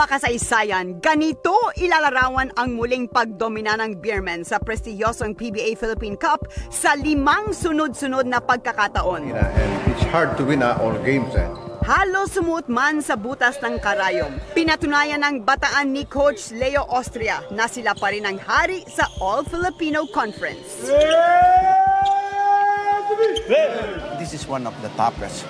makasaysayan, ganito ilalarawan ang muling pagdomina ng Beerman sa prestigyosong PBA Philippine Cup sa 5 sunod-sunod na pagkakataon. And it's hard to win all games. Halos sumutman sa butas ng karayom. Pinatunayan ng bataan ni Coach Leo Austria na sila pa rin ang hari sa All Filipino Conference. This is one of the toughest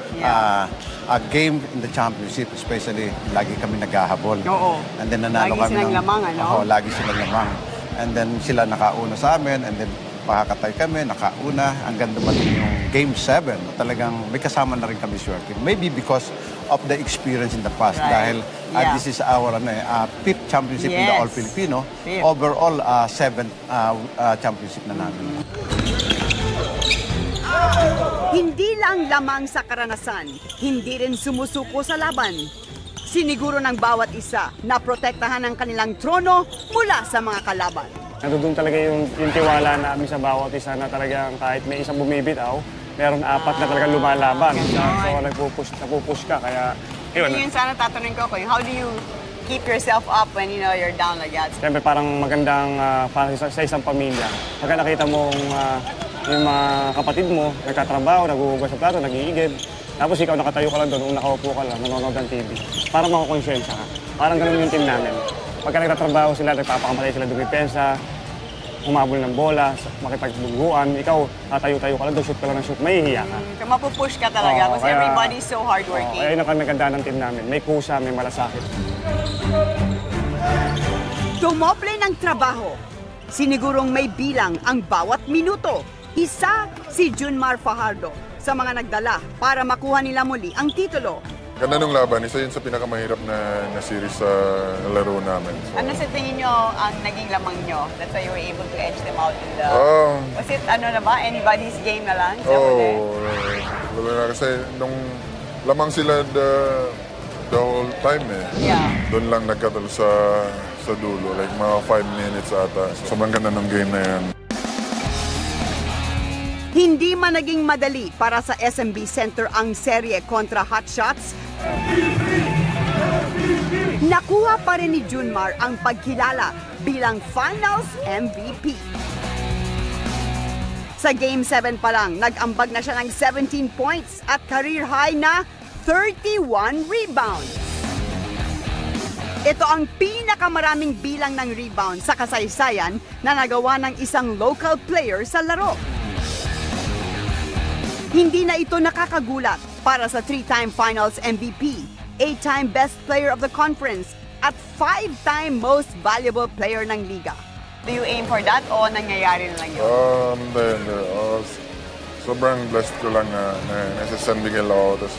game in the championship, especially lagi kami naghahabol. Oo. And then nanalo kami ng lamangan, no? Oo, lagi silang lamang. And then sila nakauna sa amin, and then pakakatay kami, nakauna. Hanggang dumating yung Game 7, talagang may kasama na rin kami swerte. Maybe because of the experience in the past. Right. Dahil this is our 5th championship in the All Filipino. Overall, 7th championship na namin. Hindi lang lamang sa karanasan, hindi rin sumusuko sa laban. Siniguro ng bawat isa na protektahan ang kanilang trono mula sa mga kalaban. Nandun talaga yung tiwala namin sa bawat isa na talagang kahit may isang bumibitaw, meron 4 na talagang lumalaban. So nagpupush ka, kaya... Yun sana tatanungin ko, how do you keep yourself up when you know you're down like that? Siyempre parang magandang para sa isang pamilya. Pagka nakita mong... yung mga kapatid mo, nagkatrabaho, naguhugas sa plato, nag-iigib. Tapos ikaw nakatayo ka lang doon, nung nakaupo ka lang, nanonood ng TV. Para makakonsensya ka. Parang ganun yung team namin. Pagka nagtatrabaho sila, nagpapakamatay sila dumipensa, umabol ng bola, makipagduguan. Ikaw, tatayo-tayo ka lang doon, shoot ka lang ng shoot, mahihiya ka. Mapupush ka talaga, kasi everybody's so hardworking. Ayun ang kaganda ng team namin. May kusa, may malasakit. Dumoble ng trabaho. Sinigurong may bilang ang bawat minuto. Isa si June Mar Fajardo sa mga nagdala para makuha nila muli ang titulo. Ganda ng laban. Isa yun sa pinakamahirap na series sa laro namin. So, ano sa tingin nyo ang naging lamang nyo? That's why you were able to edge them out in the... Was it anybody's game na lang? Kasi nung lamang sila the whole time doon lang nagkatalo sa dulo. Like mga 5 minutes ata. Sobrang ganda ng game na yan. Hindi man naging madali para sa SMB Center ang serye kontra Hotshots, nakuha pa rin ni June Mar ang pagkilala bilang Finals MVP. Sa Game 7 pa lang, nag-ambag na siya ng 17 points at career-high na 31 rebounds. Ito ang pinakamaraming bilang ng rebound sa kasaysayan na nagawa ng isang local player sa laro. Hindi na ito nakakagulat para sa 3-time Finals MVP, 8-time Best Player of the Conference, at 5-time Most Valuable Player ng Liga. Do you aim for that o nangyayari na lang yun? Hindi. Sobrang blessed ko lang na nasa San Miguel ako. Tapos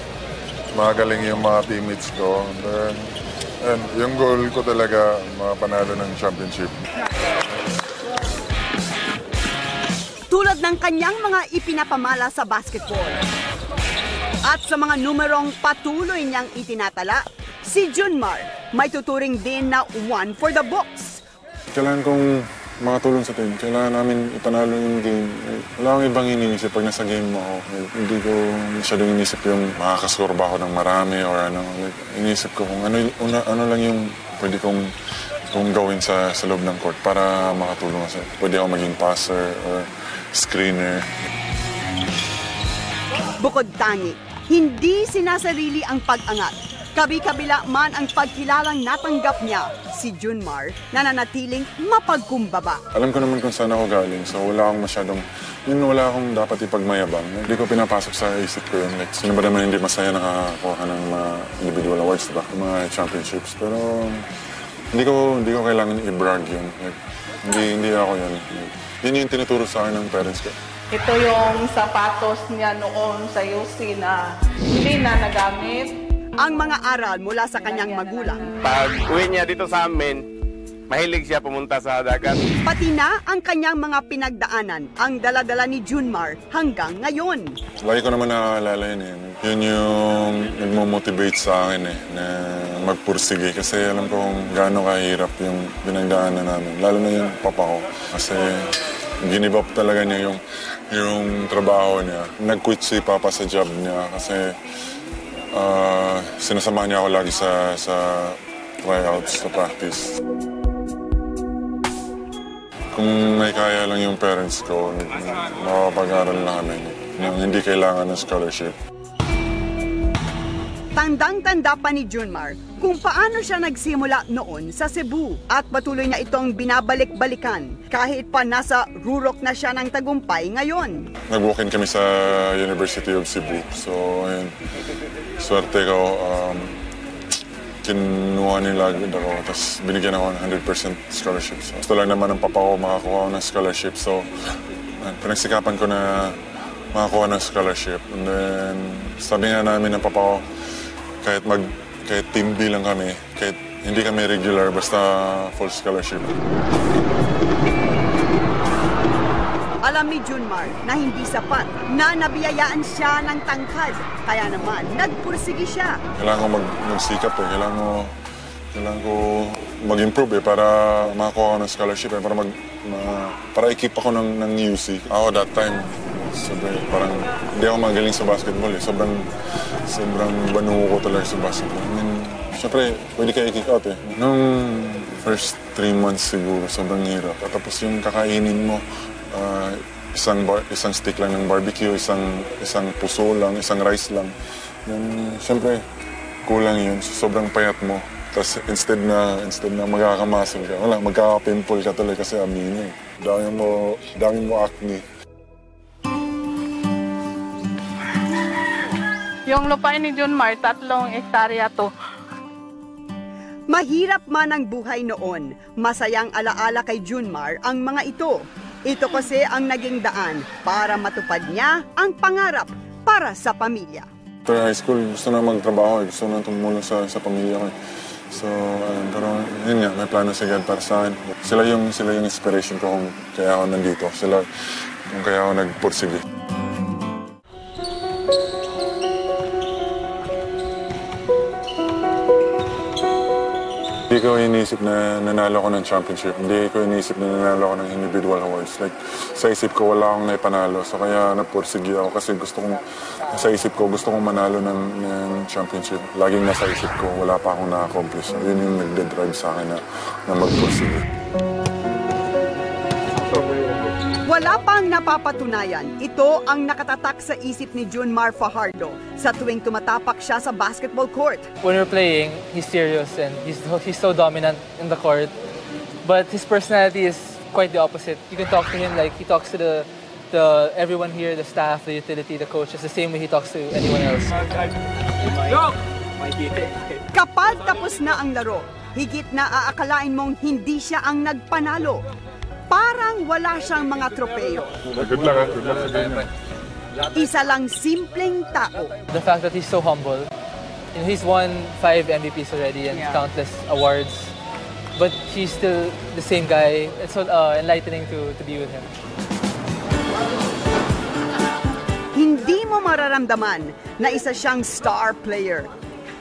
magaling yung mga teammates ko. And yung goal ko talaga, mapanalo ng championship. Tulad ng kanyang mga ipinapamala sa basketball at sa mga numerong patuloy niyang itinatala, si June Mar may tuturing din na one for the books. Kailangan kong makatulong sa team. Kailangan namin ipanalo yung game. Wala akong ibang iniisip pag nasa game mo ako. Hindi ko masyadong inisip yung makakascore ba ako ng marami or ano. Inisip ko kung ano lang yung pwede kong gawin sa loob ng court para makatulong sa pwede ako maging passer or screener. Bukod tangi, hindi sinasarili ang pag-angat. Kabi-kabila man ang pagkilalang natanggap niya, si June Mar nananatiling mapagkumbaba. Alam ko naman kung saan ako galing, so wala akong wala akong dapat ipagmayabang. Hindi ko pinapasok sa isip ko yun. Like, sino ba naman hindi masaya nakakuha ng mga individual awards, diba? Mga championships, pero... Hindi ko kailangan i-brag yun. Like, hindi ako yun. Yun yung tinuturo sa akin ng parents ko. Ito yung sapatos niya noon sa USC na hindi na nagamit. Ang mga aral mula sa kanyang magulang. Pag uwi niya dito sa amin, mahilig siya pumunta sa dagat. Pati na ang kanyang mga pinagdaanan, ang dala-dala ni June Mar hanggang ngayon. Lagi ko naman naaalala yun eh. Yun yung nagmo-motivate sa akin eh, na magpursige. Kasi alam ko kung gaano kahirap yung pinagdaanan namin. Lalo na yung papa ko. Kasi give up talaga niya yung trabaho niya. Nag-quit si papa sa job niya kasi sinasamahan niya ako lagi sa tryouts, to practice. Kung may kaya lang yung parents ko, makapag-aral namin yung hindi kailangan ng scholarship. Tandang-tanda pa ni June Mar kung paano siya nagsimula noon sa Cebu at patuloy niya itong binabalik-balikan kahit pa nasa rurok na siya ng tagumpay ngayon. Nag-walk-in kami sa University of Cebu. So, ayun, swerte ko. Kinuha nila agad ako, tapos binigyan ako ng 100% scholarship. So, gusto lang naman ng papa ko makakuha ng scholarship. So, pinagsikapan ko na makakuha ng scholarship. And then, sabi nga namin ng papa ko, kahit team B lang kami, kahit hindi kami regular, basta full scholarship. Alam ni June Mar na hindi sapat na nabiyayaan siya ng tangkad. Kaya naman, nagpursigi siya. Kailangan ko magsikap eh. Kailangan ko mag-improve eh para makakuha ko ng scholarship eh. Para i-keep ako ng UC. Ako that time, sobrang parang hindi ako magaling sa basketball eh. Sobrang banuho ko talaga sa basketball. I mean, syempre, pwede kayo i-kick out eh. Nung first 3 months siguro, sobrang hirap. At tapos yung kakainin mo, isang stick lang ng barbecue, isang puso lang, isang rice lang. Then, syempre, kulang yun. So, sobrang payat mo. Tapos instead na magkakamuscle ka, wala, magkakapimple ka talaga kasi aminin. Dami mo acne. Yung lupain ni June Mar, 3 hektarya to. Mahirap man ang buhay noon, masayang alaala kay June Mar ang mga ito. Ito kasi ang naging daan para matupad niya ang pangarap para sa pamilya. After high school, gusto na magtrabaho, gusto na tumulong sa pamilya ko. So, pero yun nga, may plano si God para sa akin. Sila yung inspiration ko kung kaya ako nandito, sila kung kaya ako nagpursige. Hindi ko iniisip na nanalo ko ng championship. Hindi ko iniisip na nanalo ko ng individual awards. Like, sa isip ko, wala akong naipanalo. So, kaya napursigi ako kasi gusto kong manalo ng championship. Laging nasa isip ko, wala pa akong na-accomplish. Yun yung nagde-drive sa akin na magpursigi. Wala pang napapatunayan. Ito ang nakatatak sa isip ni June Mar Fajardo sa tuwing tumatapak siya sa basketball court. When we're playing, he's serious and he's so dominant in the court. But his personality is quite the opposite. You can talk to him like he talks to the everyone here, the staff, the utility, the coaches, the same way he talks to anyone else. Kapag tapos na ang laro, higit na aakalain mong hindi siya ang nagpanalo. Parang wala siyang mga tropeyo. Isa lang simpleng tao. The fact that he's so humble, and he's won 5 MVPs already and countless awards, but he's still the same guy. It's so enlightening to be with him. Hindi mo mararamdaman na isa siyang star player.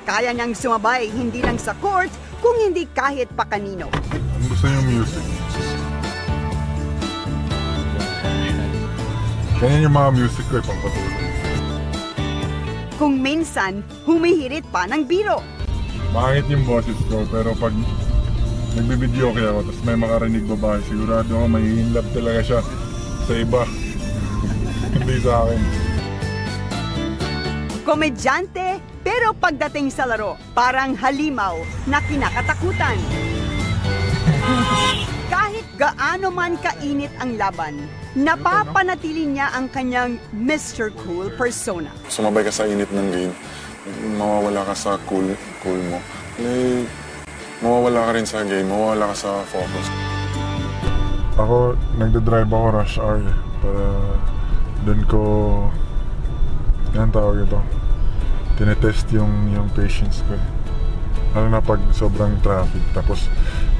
Kaya niyang sumabay hindi lang sa court, kung hindi kahit pa kanino. Gusto niyang music. Ganyan yung mga music ko ay pampatulog. Kung minsan, humihirit pa ng biro. Bakit yung boses ko, pero pag nagbibideo kaya ako, tapos may makarinig babae, sigurado ako may in love talaga siya sa iba. Hindi sa akin. Komedyante, pero pagdating sa laro, parang halimaw na kinakatakutan. Kahit gaano man kainit ang laban, napapanatili niya ang kanyang Mr. Cool persona. Sumabay ka sa init ng game, mawawala ka sa cool mo. Like, mawawala ka rin sa game, mawawala ka sa focus. Ako, nagdadrive ako rush hour para doon ko, yan tawag ito, tinetest yung patience ko. Ano na pag sobrang traffic, tapos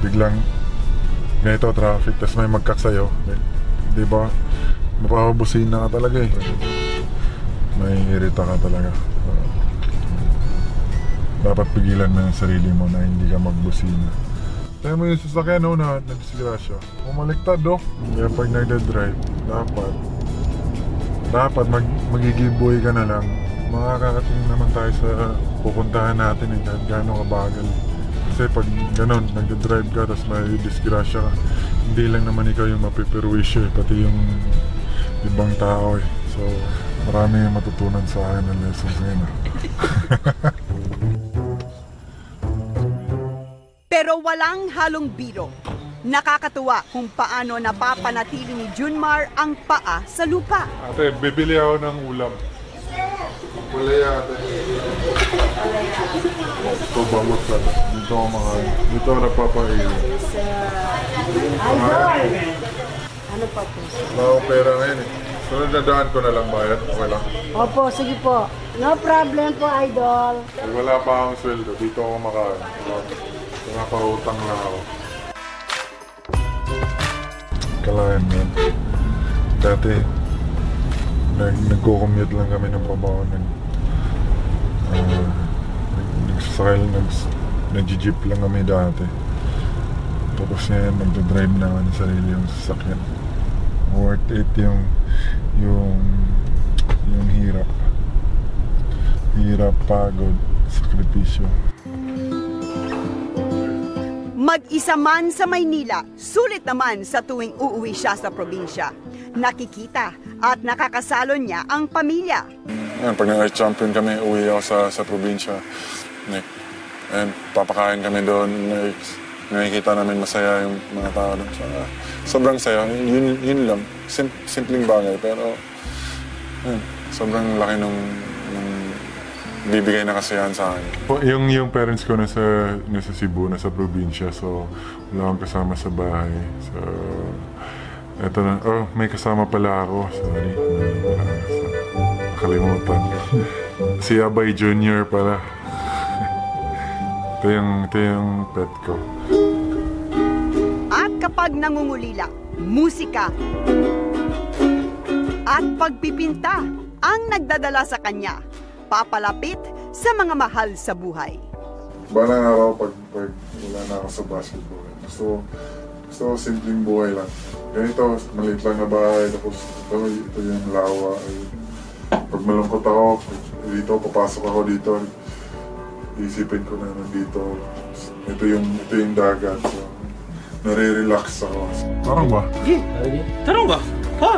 biglang ganito traffic, tapos may magkat sa'yo. Diba, mapapabusina ka talaga eh. May irita ka talaga. Dapat pigilan mo yung sarili mo na hindi ka magbusina. Tayo mo yung sasakyan no, na nagsigrasya. Umaliktad do. Kaya pag nagdadrive, dapat magigiboy ka na lang. Makakarating naman tayo sa pupuntahan natin eh, kahit gano'ng kabagal. kasi pag ganun, nag-drive ka tapos may disgrasya ka, hindi lang naman ikaw yung mapiperwisyo eh, pati yung ibang tao eh. So marami yung matutunan sa akin ng lessons ngayon. Pero walang halong biro. Nakakatuwa kung paano napapanatili ni June Mar ang paa sa lupa. Ate, bibili ako ng ulam. Palaya, ate. Ito bangot ka. Dito ako makain. Dito ako napapahili. Ano pa po? Wala akong pera ngayon eh. So, nadaan ko na lang bayad. Okay lang? Opo, sige po. No problem po, idol. Wala pa akong sweldo. Dito ako makain. Nakakautang na ako. Kalayan yan. Dati, nagko-commute lang kami ng pabaon. Nag-jeep lang kami dati. Tapos ngayon, nagdadrive na ako ng sarili yung sasakyan. Worth it yung hirap. Hirap, pagod, sakripisyo. Mag-isa man sa Maynila, sulit naman sa tuwing uuwi siya sa probinsya. Nakikita at nakakasalo niya ang pamilya. Pag nag-Earth Champion kami, uwi ako sa probinsya. And papakain kami doon. Nakikita namin masaya yung mga tao doon. Sobrang saya. Yun lang. Simpleng bagay. Pero sobrang laki nung bibigay na kasiyahan sa akin. Yung parents ko nasa Cebu, nasa probinsya. So, wala akong kasama sa bahay. So, eto na. Oh, may kasama pala ako. Sorry. Nakalimutan. Si Abay Jr. pala. Ito yung pet ko. At kapag nangungulila, musika at pagpipinta ang nagdadala sa kanya, papalapit sa mga mahal sa buhay. Balang araw pag wala na ako sa basketball, gusto ko simpleng buhay lang. Ganito, maliit lang na bahay, tapos ito yung lawa. Pag malungkot ako, dito, papasok ako dito. Isipin ko na nandito. Ito yung dagat. So, nare-relax ako. Tarong ba? Tarong ba? Ha?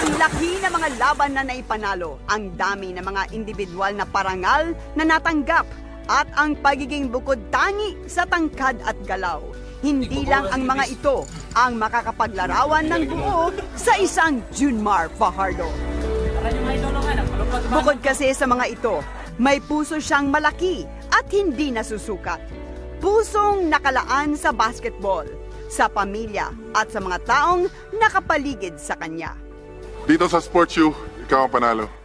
Ang laki ng mga laban na naipanalo, ang dami ng mga individual na parangal na natanggap, at ang pagiging bukod tangi sa tangkad at galaw. Hindi lang ang mga ito ang makakapaglarawan ng buo sa isang June Mar Fajardo. Bukod kasi sa mga ito, may puso siyang malaki at hindi nasusukat. Pusong nakalaan sa basketball, sa pamilya at sa mga taong nakapaligid sa kanya. Dito sa Sports U, ikaw ang panalo.